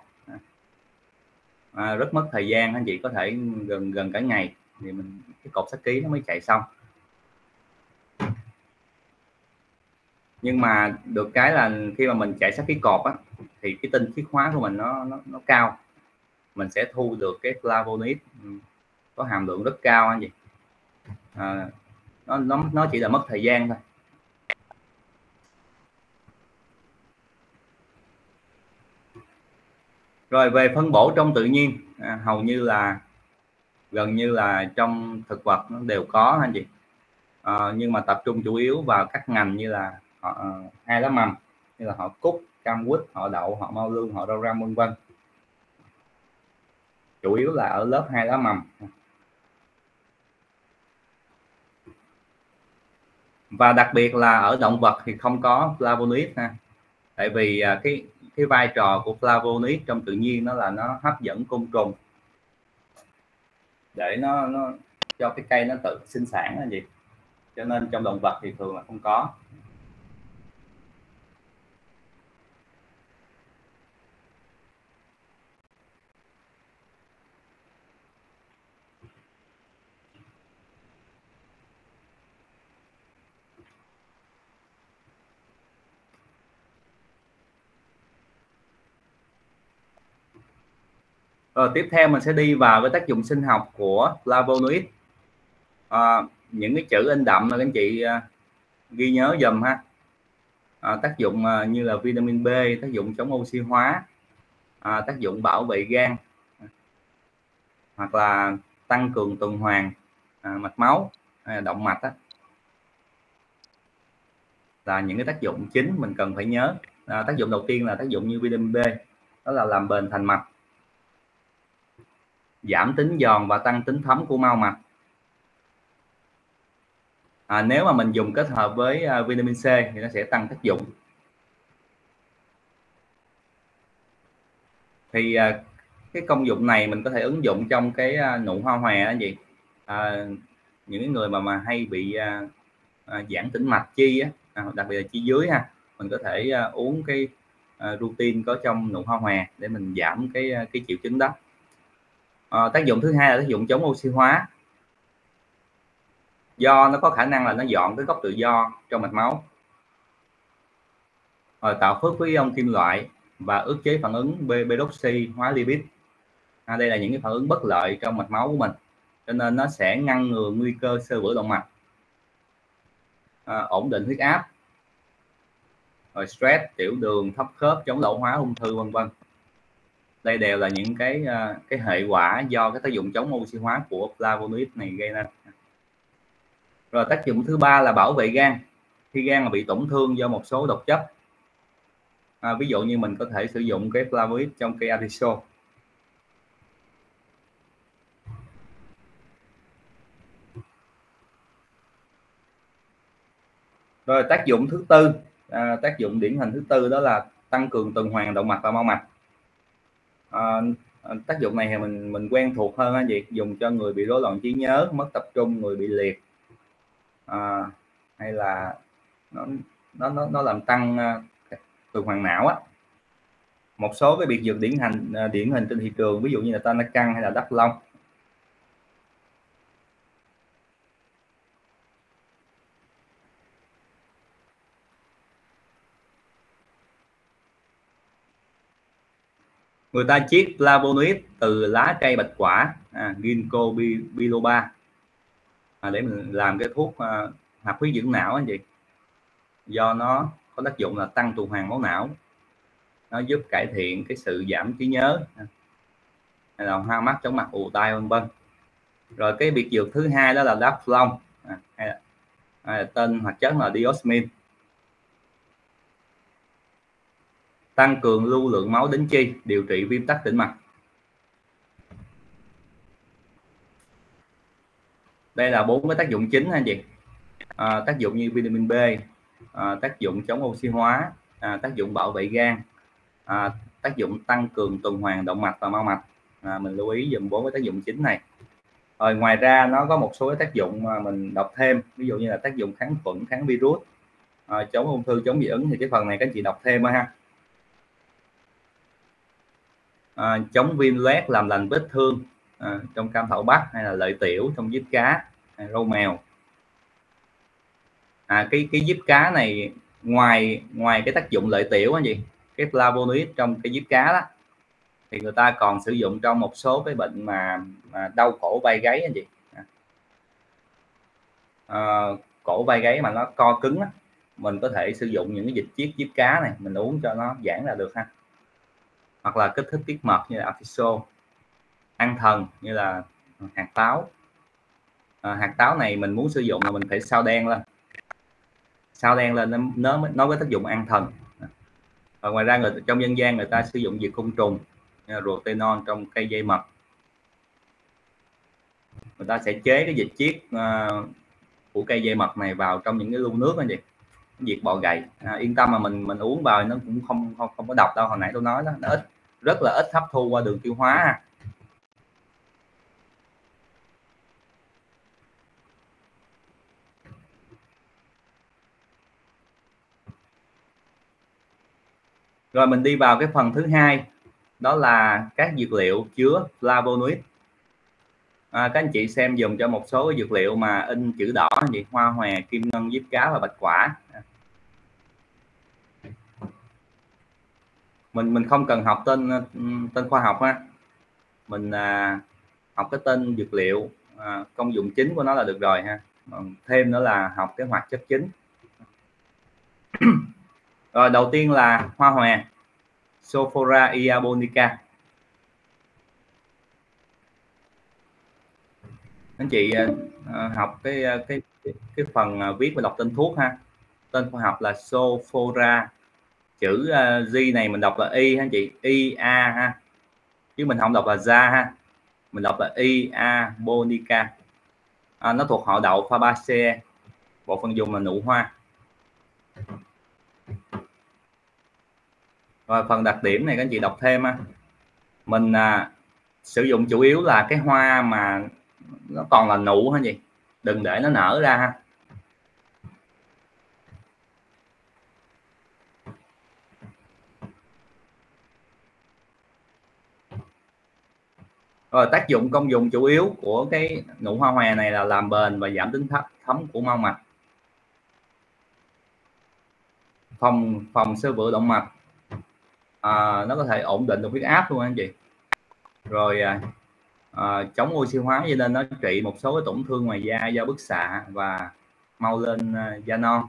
À, rất mất thời gian anh chị, có thể gần gần cả ngày thì mình cái cột sắt ký nó mới chạy xong. Nhưng mà được cái là khi mà mình chạy sắt ký cột á, thì cái tinh khiết hóa của mình nó, nó nó cao, mình sẽ thu được cái flavonoid có hàm lượng rất cao anh chị. À, nó nó nó chỉ là mất thời gian thôi. Rồi về phân bổ trong tự nhiên, à, hầu như là gần như là trong thực vật nó đều có anh chị, à, nhưng mà tập trung chủ yếu vào các ngành như là họ hai lá mầm như là họ cúc, cam quýt, họ đậu, họ mau lương, họ rau răm vân vân, chủ yếu là ở lớp hai lá mầm. Và đặc biệt là ở động vật thì không có flavonoid ha, tại vì cái cái vai trò của flavonoid trong tự nhiên nó là nó hấp dẫn côn trùng để nó, nó cho cái cây nó tự sinh sản là gì, cho nên trong động vật thì thường là không có. Rồi tiếp theo mình sẽ đi vào với tác dụng sinh học của flavonoid. À, những cái chữ in đậm là các anh chị à, ghi nhớ dùm ha. À, tác dụng à, như là vitamin B, tác dụng chống oxy hóa, à, tác dụng bảo vệ gan, à, hoặc là tăng cường tuần hoàn à, mạch máu, à, động mạch đó. Là những cái tác dụng chính mình cần phải nhớ. À, tác dụng đầu tiên là tác dụng như vitamin B, đó là làm bền thành mạch, giảm tính giòn và tăng tính thấm của mao mạch. À, nếu mà mình dùng kết hợp với uh, vitamin C thì nó sẽ tăng tác dụng. Thì uh, cái công dụng này mình có thể ứng dụng trong cái uh, nụ hoa hòe đó gì. À, những người mà mà hay bị uh, uh, giãn tĩnh mạch chi á, à, đặc biệt là chi dưới ha, mình có thể uh, uống cái uh, rutin có trong nụ hoa hòe để mình giảm cái uh, cái triệu chứng đó. À, tác dụng thứ hai là tác dụng chống oxy hóa, do nó có khả năng là nó dọn cái gốc tự do trong mạch máu, rồi tạo phước với ion kim loại và ức chế phản ứng peroxy hóa lipid. À, đây là những cái phản ứng bất lợi trong mạch máu của mình, cho nên nó sẽ ngăn ngừa nguy cơ xơ vữa động mạch, à, ổn định huyết áp, rồi stress, tiểu đường, thấp khớp, chống lão hóa, ung thư, vân vân. Đây đều là những cái cái hệ quả do cái tác dụng chống oxy hóa của flavonoid này gây ra. Rồi tác dụng thứ ba là bảo vệ gan. Khi gan mà bị tổn thương do một số độc chất, à, ví dụ như mình có thể sử dụng cái flavonoid trong cây artiso. Rồi tác dụng thứ tư, à, tác dụng điển hình thứ tư đó là tăng cường tuần hoàn động mạch và mao mạch. À, tác dụng này thì mình mình quen thuộc hơn á chị, dùng cho người bị rối loạn trí nhớ, mất tập trung, người bị liệt, à, hay là nó nó nó làm tăng uh, tuần hoàn não á. Một số cái biệt dược điển hình uh, điển hình trên thị trường, ví dụ như là Tanakan hay là Đắc Long. Người ta chiết flavonoid từ lá cây bạch quả, à, ginkgo biloba, à, để mình làm cái thuốc à, hoạt huyết dưỡng não anh chị. Do nó có tác dụng là tăng tuần hoàn máu não, nó giúp cải thiện cái sự giảm trí nhớ, hay là hoa mắt, chóng mặt, ù tai, vân vân. Rồi cái biệt dược thứ hai đó là Đắc Long, à, hay là, hay là tên hoạt chất là diosmin, tăng cường lưu lượng máu đến chi, điều trị viêm tắc tĩnh mạch. Đây là bốn cái tác dụng chính anh chị. À, tác dụng như vitamin B, à, tác dụng chống oxy hóa, à, tác dụng bảo vệ gan, à, tác dụng tăng cường tuần hoàn động mạch và mao mạch. À, mình lưu ý dùm bốn cái tác dụng chính này. Rồi ngoài ra nó có một số tác dụng mà mình đọc thêm, ví dụ như là tác dụng kháng khuẩn, kháng virus, à, chống ung thư, chống dị ứng, thì cái phần này các chị đọc thêm ha. À, chống viêm loét, làm lành vết thương, à, trong cam thảo bắc, hay là lợi tiểu trong diếp cá, à, râu mèo. À, cái cái diếp cá này ngoài ngoài cái tác dụng lợi tiểu anh chị, cái flavonoid trong cái diếp cá đó, thì người ta còn sử dụng trong một số cái bệnh mà, mà đau cổ vai gáy anh chị, à, cổ vai gáy mà nó co cứng đó, mình có thể sử dụng những cái dịch chiết diếp cá này mình uống cho nó giãn ra được ha. Hoặc là kích thích tiết mật như là artiso, an thần như là hạt táo. À, hạt táo này mình muốn sử dụng là mình phải xào đen lên, xào đen lên nó mới nó có tác dụng an thần. Và ngoài ra người trong dân gian người ta sử dụng diệt côn trùng như là rotenol trong cây dây mật. Người ta sẽ chế cái dịch chiết uh, của cây dây mật này vào trong những cái lu nước anh chị, diệt bọ gậy. À, yên tâm mà mình mình uống vào nó cũng không không không có độc đâu, hồi nãy tôi nói đó, nó ít, rất là ít hấp thu qua đường tiêu hóa ha. Rồi mình đi vào cái phần thứ hai, đó là các dược liệu chứa flavonoid. À, các anh chị xem dùm cho một số dược liệu mà in chữ đỏ như hoa hòe, kim ngân, diếp cá và bạch quả. Mình mình không cần học tên tên khoa học ha, mình à, học cái tên dược liệu, à, công dụng chính của nó là được rồi ha. Thêm nữa là học cái hoạt chất chính. Rồi đầu tiên là hoa hòe, Sophora iabonica. Anh chị à, học cái cái cái phần viết và đọc tên thuốc ha. Tên khoa học là Sophora, chữ uh, G này mình đọc là Y ha anh chị, I A ha, chứ mình không đọc là ra ha, mình đọc là I A bonica. À, nó thuộc họ đậu Fabaceae, bộ phận dùng là nụ hoa. Rồi phần đặc điểm này các anh chị đọc thêm ha. Mình à, sử dụng chủ yếu là cái hoa mà nó còn là nụ hả gì, đừng để nó nở ra ha. Rồi tác dụng công dụng chủ yếu của cái nụ hoa hòe này là làm bền và giảm tính thấp thấm của mao mạch, phòng phòng xơ vữa động mạch, à, nó có thể ổn định được huyết áp luôn anh chị. Rồi à, à, chống oxy hóa, cho nên nó trị một số cái tổn thương ngoài da do bức xạ và mau lên da non.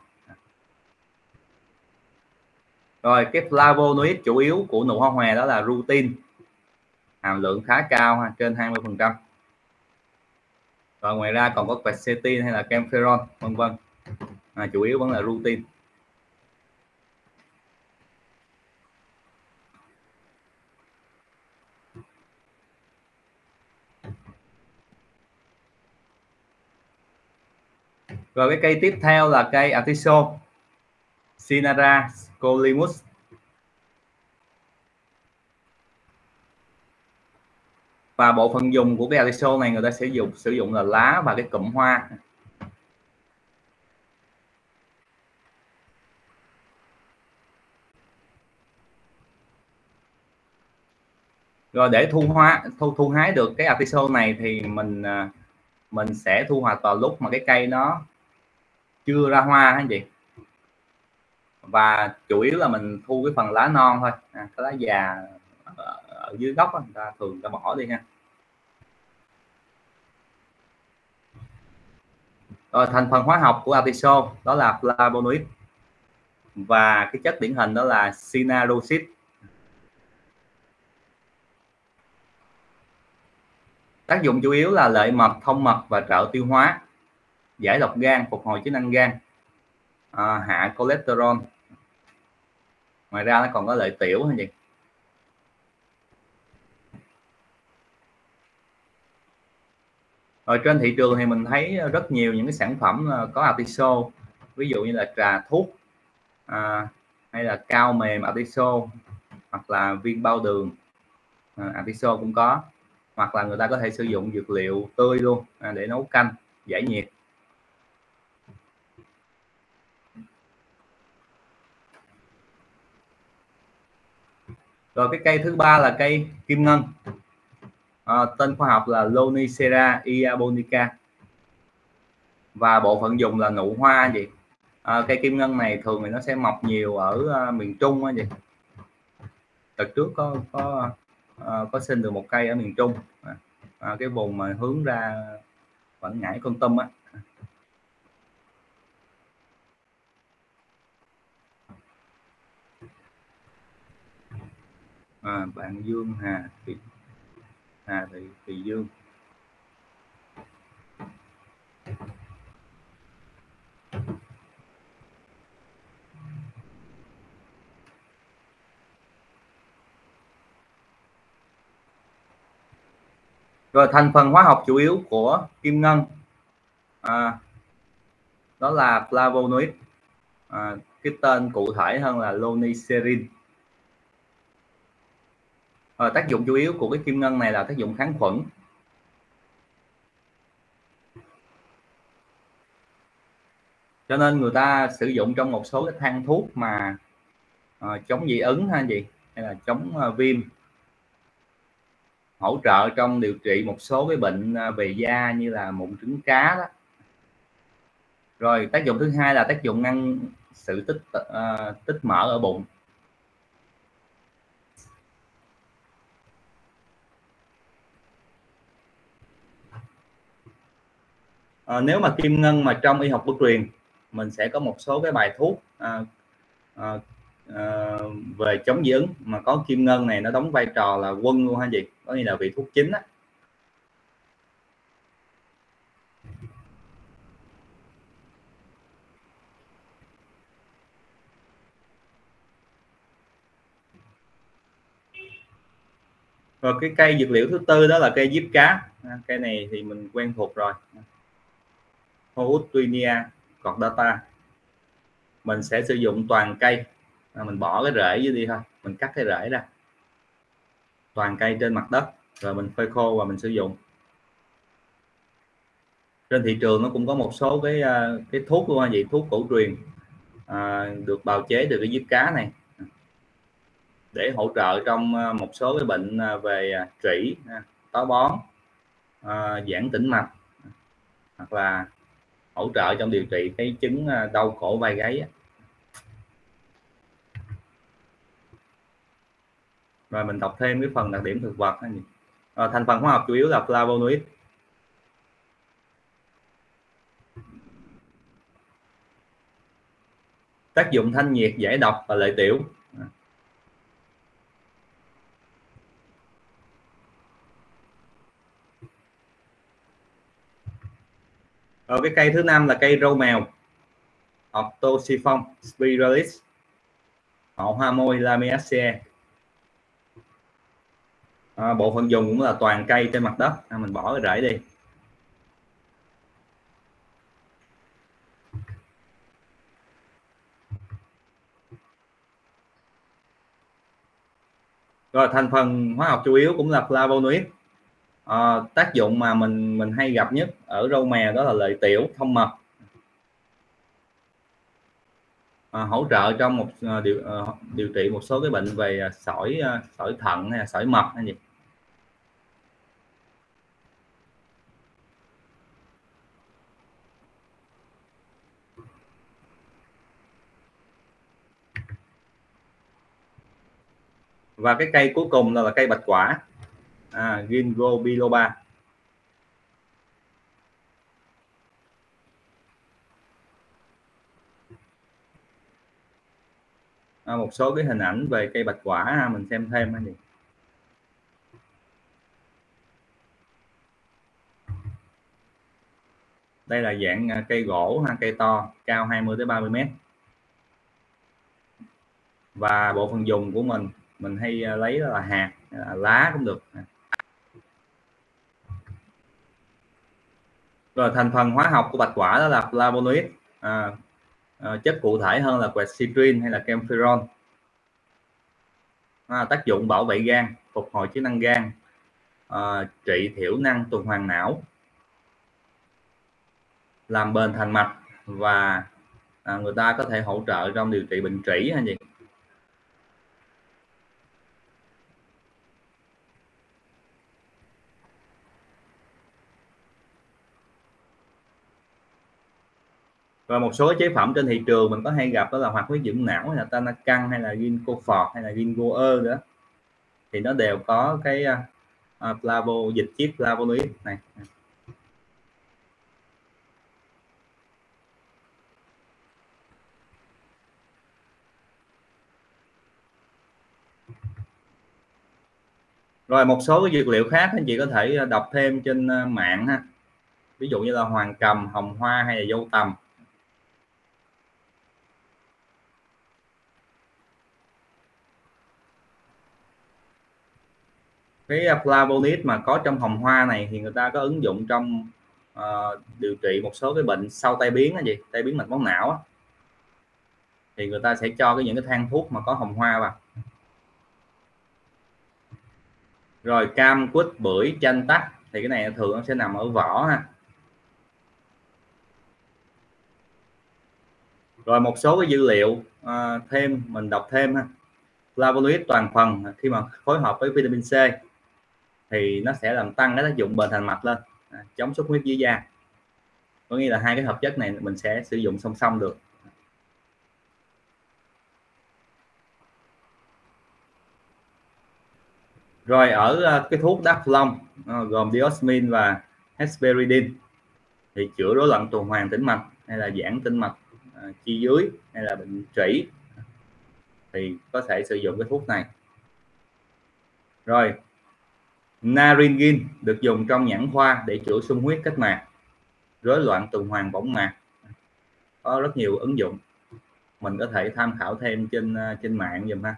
Rồi cái flavonoid chủ yếu của nụ hoa hòe đó là rutin, hàm lượng khá cao, trên hai mươi phần trăm. Rồi ngoài ra còn có quercetin hay là camphorol vân vân, à, chủ yếu vẫn là rutin. Rồi cái cây tiếp theo là cây artiso Cynara scolimus. Và bộ phận dùng của cái artiso này người ta sẽ dùng sử dụng là lá và cái cụm hoa. Rồi để thu hoa thu thu hái được cái artiso này thì mình mình sẽ thu hoạch vào lúc mà cái cây nó chưa ra hoa anh chị, và chủ yếu là mình thu cái phần lá non thôi, à, cái lá già ở, ở dưới gốc đó, người ta thường người ta bỏ đi ha. Rồi thành phần hóa học của artiso đó là flavonoid và cái chất điển hình đó là cynarosid. Tác dụng chủ yếu là lợi mật, thông mật và trợ tiêu hóa, giải độc gan, phục hồi chức năng gan, à, hạ cholesterol. Ngoài ra nó còn có lợi tiểu hay gì. Rồi trên thị trường thì mình thấy rất nhiều những cái sản phẩm có artiso, ví dụ như là trà thuốc, à, hay là cao mềm artiso, hoặc là viên bao đường, à, artiso cũng có, hoặc là người ta có thể sử dụng dược liệu tươi luôn, à, để nấu canh giải nhiệt. Rồi cái cây thứ ba là cây kim ngân, à, tên khoa học là Lonicera iabonica, và bộ phận dùng là nụ hoa vậy. À, cây kim ngân này thường thì nó sẽ mọc nhiều ở uh, miền Trung vậy. Đợt trước có có uh, có sinh được một cây ở miền Trung, à, cái vùng mà hướng ra Quảng Ngãi Kon Tum á. À, bạn Dương Hà Thị, Hà Thị, Thị Dương. Rồi thành phần hóa học chủ yếu của kim ngân, à, đó là flavonoid, à, cái tên cụ thể hơn là lonicerin. Rồi, tác dụng chủ yếu của cái kim ngân này là tác dụng kháng khuẩn. Cho nên người ta sử dụng trong một số cái thang thuốc mà uh, chống dị ứng hay gì, hay là chống uh, viêm. Hỗ trợ trong điều trị một số cái bệnh uh, về da như là mụn trứng cá đó. Rồi tác dụng thứ hai là tác dụng ngăn sự tích uh, tích mỡ ở bụng. À, nếu mà kim ngân mà trong y học cổ truyền mình sẽ có một số cái bài thuốc à, à, à, về chống dị ứng mà có kim ngân này, nó đóng vai trò là quân luôn hay gì, có nghĩa là vị thuốc chính á. Rồi cái cây dược liệu thứ tư đó là cây diếp cá, à, cây này thì mình quen thuộc rồi, Houtuinia cordata. Mình sẽ sử dụng toàn cây, à, mình bỏ cái rễ dưới đi thôi, mình cắt cái rễ ra, toàn cây trên mặt đất, rồi mình phơi khô và mình sử dụng. Trên thị trường nó cũng có một số cái cái thuốc luôn, vậy thuốc cổ truyền, à, được bào chế từ cái diếp cá này để hỗ trợ trong một số cái bệnh về trĩ, táo bón, à, giãn tĩnh mạch, hoặc là hỗ trợ trong điều trị cái chứng đau cổ vai gáy. Rồi mình đọc thêm cái phần đặc điểm thực vật. à, thành phần hóa học chủ yếu là flavonoid. Tác dụng thanh nhiệt, giải độc và lợi tiểu. Ở cái cây thứ năm là cây râu mèo Octosiphon spiralis, họ hoa môi Lamiaceae. À, bộ phận dùng cũng là toàn cây trên mặt đất, à, mình bỏ cái rễ đi. Rồi thành phần hóa học chủ yếu cũng là flavonoid. À, tác dụng mà mình mình hay gặp nhất ở râu mè đó là lợi tiểu, thông mật, à, hỗ trợ trong một uh, điều uh, điều trị một số cái bệnh về uh, sỏi uh, sỏi thận hay là sỏi mật hay gì. Và cái cây cuối cùng là, là cây bạch quả, à, Ginkgo biloba. À, một số cái hình ảnh về cây bạch quả mình xem thêm anh chị. Đây là dạng cây gỗ, cây to, cao hai mươi tới ba mươi mét. Và bộ phận dùng của mình mình hay lấy là hạt, là lá cũng được. Rồi thành phần hóa học của bạch quả đó là flavonoid, à, à, chất cụ thể hơn là quercetin hay là camphorol. À, tác dụng bảo vệ gan, phục hồi chức năng gan, à, trị thiểu năng tuần hoàn não, làm bền thành mạch, và à, người ta có thể hỗ trợ trong điều trị bệnh trĩ hay gì. Và một số chế phẩm trên thị trường mình có hay gặp đó là hoạt huyết dưỡng não hay là Tanakan hay là Ginkgo hay là Ginkgo ơ nữa, thì nó đều có cái uh, flavo, dịch chiết flavonoid này. Rồi một số cái dược liệu khác anh chị có thể đọc thêm trên mạng ha, ví dụ như là hoàng cầm, hồng hoa hay là dâu tằm. Cái flavonoid mà có trong hồng hoa này thì người ta có ứng dụng trong uh, điều trị một số cái bệnh sau tai biến, cái gì tai biến mạch máu não á, thì người ta sẽ cho cái những cái thang thuốc mà có hồng hoa vào. Rồi cam, quýt, bưởi, chanh, tắc thì cái này thường nó sẽ nằm ở vỏ ha. Rồi một số cái dữ liệu uh, thêm mình đọc thêm ha. Flavonoid toàn phần khi mà phối hợp với vitamin C thì nó sẽ làm tăng cái tác dụng bền thành mạch lên, chống xuất huyết dưới da. Có nghĩa là hai cái hợp chất này mình sẽ sử dụng song song được. Rồi ở cái thuốc đắp lông gồm diosmin và hesperidin thì chữa rối loạn tuần hoàn tĩnh mạch hay là giãn tĩnh mạch chi dưới hay là bệnh trĩ, thì có thể sử dụng cái thuốc này. Rồi naringin được dùng trong nhãn khoa để chữa xung huyết kết mạc, rối loạn tuần hoàn võng mạc, có rất nhiều ứng dụng. Mình có thể tham khảo thêm trên trên mạng dùm ha.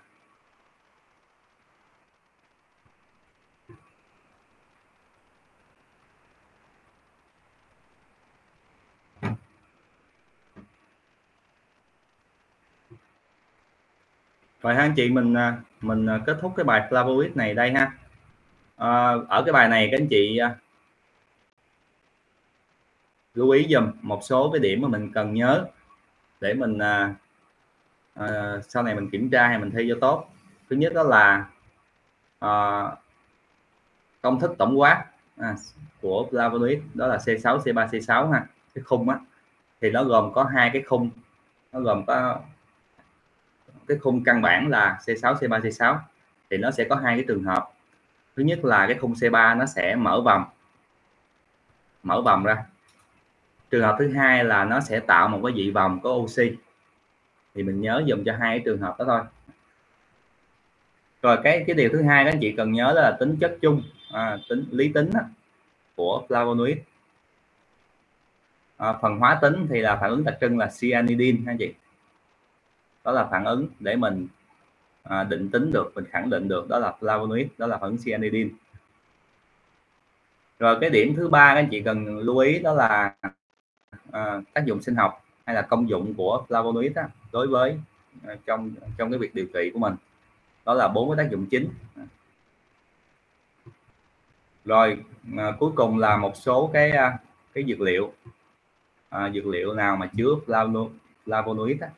Rồi anh chị mình mình kết thúc cái bài flavonoid này đây ha. À, ở cái bài này các anh chị lưu ý dùm một số cái điểm mà mình cần nhớ để mình à, à, sau này mình kiểm tra hay mình thi cho tốt. Thứ nhất đó là à, công thức tổng quát à, của flavonoid đó là C sáu C ba C sáu ha. Cái khung á thì nó gồm có hai cái khung, nó gồm có cái khung căn bản là C sáu C ba C sáu thì nó sẽ có hai cái trường hợp. Thứ nhất là cái khung xê ba nó sẽ mở vòng mở vòng ra. Trường hợp thứ hai là nó sẽ tạo một cái dị vòng có oxy. Thì mình nhớ dùng cho hai trường hợp đó thôi. Rồi cái cái điều thứ hai các anh chị cần nhớ là tính chất chung, à, tính lý tính á, của flavonoid. À, phần hóa tính thì là phản ứng đặc trưng là cyanidin các anh chị. Đó là phản ứng để mình à, định tính được, mình khẳng định được đó là flavonoid, đó là phản ứng cyanidin. Rồi cái điểm thứ ba các anh chị cần lưu ý đó là à, tác dụng sinh học hay là công dụng của flavonoid đó, đối với à, trong trong cái việc điều trị của mình. Đó là bốn cái tác dụng chính. Rồi à, cuối cùng là một số cái cái dược liệu à, dược liệu nào mà chứa flavonoid á,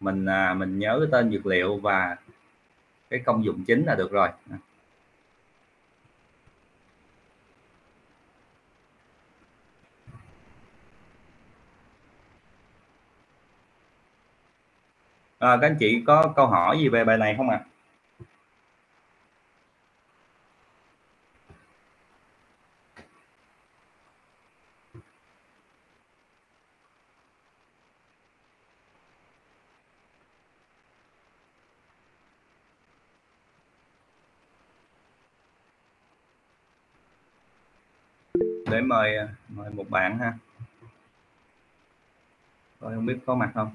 mình à, mình nhớ cái tên dược liệu và cái công dụng chính là được rồi. À, các anh chị có câu hỏi gì về bài này không ạ? À? Để mời mời một bạn ha. Tôi không biết có mặt không.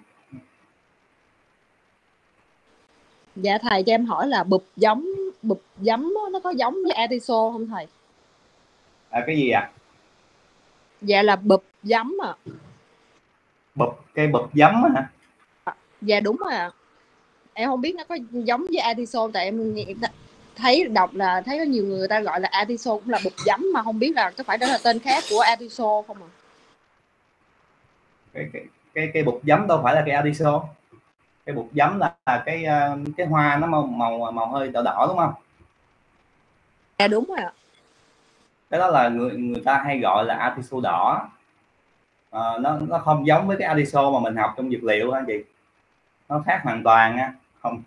Dạ thầy, cho em hỏi là bụp giống bụp giấm nó có giống với atiso không thầy? À, cái gì ạ? À? Dạ là bụp giấm ạ. À. Bụp cây bụp giấm á hả? À, dạ đúng rồi ạ. À. Em không biết nó có giống với atiso, tại em thấy đọc là thấy có nhiều người ta gọi là atiso cũng là bụp giấm, mà không biết là có phải đó là tên khác của atiso không ạ? À? Cái, cái cái cái bụp giấm đâu phải là cái atiso. Cái bột giấm là cái cái hoa nó màu màu màu hơi đỏ đỏ đúng không? Dạ đúng rồi ạ. Cái đó là người người ta hay gọi là atiso đỏ. À, nó nó không giống với cái atiso mà mình học trong dược liệu anh chị. Nó khác hoàn toàn á, không.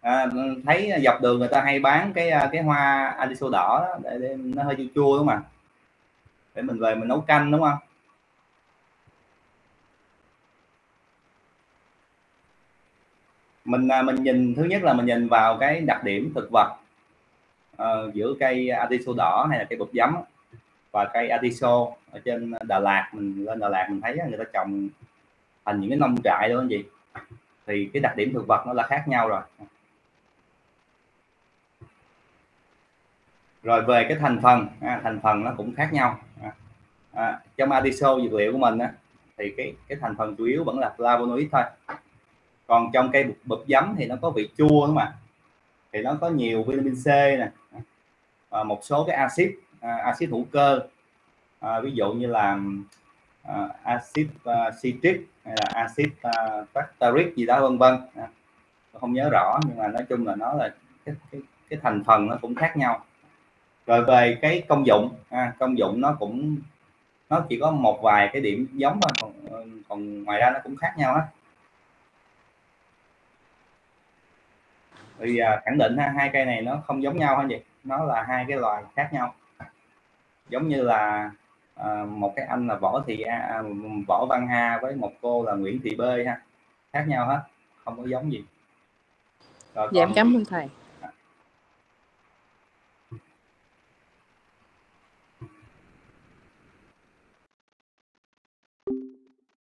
À, thấy dọc đường người ta hay bán cái cái hoa atiso đỏ đó, để, để nó hơi chua chua đúng không ạ? Để mình về mình nấu canh đúng không? mình mình nhìn thứ nhất là mình nhìn vào cái đặc điểm thực vật uh, giữa cây atiso đỏ hay là cây bụp giấm và cây atiso. Ở trên Đà Lạt, mình lên Đà Lạt mình thấy người ta trồng thành những cái nông trại luôn anh chị, thì cái đặc điểm thực vật nó là khác nhau rồi. Rồi về cái thành phần, à, thành phần nó cũng khác nhau. À, trong atiso dược liệu của mình á, thì cái cái thành phần chủ yếu vẫn là flavonoid thôi. Còn trong cây bụp, bụp giấm thì nó có vị chua đúng không ạ? Thì nó có nhiều vitamin C nè, à, một số cái axit à, axit hữu cơ, à, ví dụ như là à, axit à, citric hay là axit à, tartaric gì đó vân vân. À, không nhớ rõ, nhưng mà nói chung là nó là cái, cái, cái thành phần nó cũng khác nhau. Rồi về cái công dụng, à, công dụng nó cũng nó chỉ có một vài cái điểm giống thôi, còn, còn ngoài ra nó cũng khác nhau hết. Thì à, khẳng định ha, hai cây này nó không giống nhau hả vậy? Nó là hai cái loài khác nhau. Giống như là à, một cái anh là Võ Thị à, Võ Văn Hà với một cô là Nguyễn Thị Bê ha. Khác nhau hết, không có giống gì. Rồi, dạ, còn... Em cảm ơn thầy.